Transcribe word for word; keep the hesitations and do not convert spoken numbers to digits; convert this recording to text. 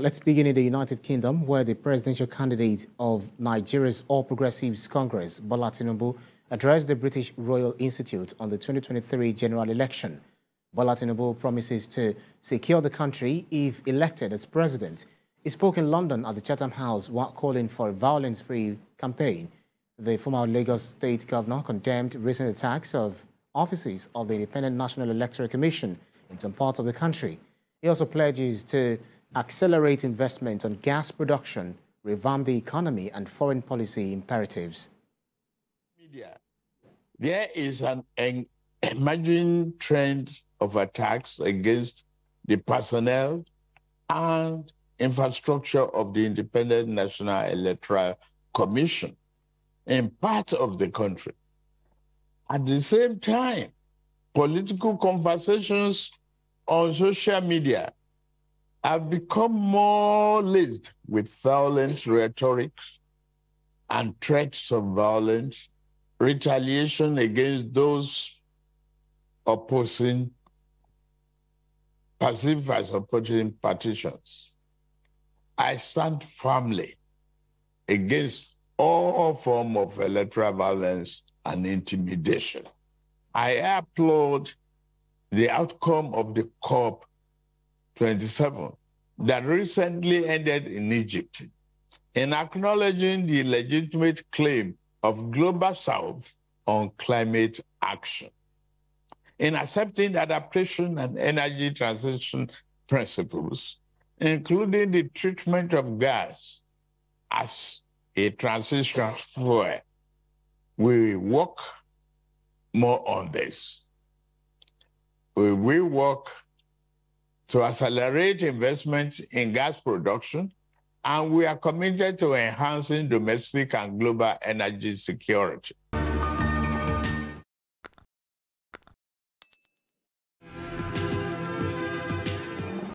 Let's begin in the United Kingdom, where the presidential candidate of Nigeria's All-Progressives Congress, Bola Tinubu, addressed the British Royal Institute on the twenty twenty-three general election. Bola Tinubu promises to secure the country if elected as president. He spoke in London at the Chatham House while calling for a violence-free campaign. The former Lagos state governor condemned recent attacks of offices of the Independent National Electoral Commission in some parts of the country. He also pledges to accelerate investment on gas production, revamp the economy and foreign policy imperatives. Media. There is an emerging trend of attacks against the personnel and infrastructure of the Independent National Electoral Commission in parts of the country. At the same time, political conversations on social media have become more laced with violent rhetorics and threats of violence, retaliation against those opposing, perceived as opposing petitions. I stand firmly against all form of electoral violence and intimidation. I applaud the outcome of the COP twenty-seven that recently ended in Egypt, in acknowledging the legitimate claim of Global South on climate action, in accepting adaptation and energy transition principles, including the treatment of gas as a transition fuel. We work more on this. We will work to accelerate investment in gas production, and we are committed to enhancing domestic and global energy security.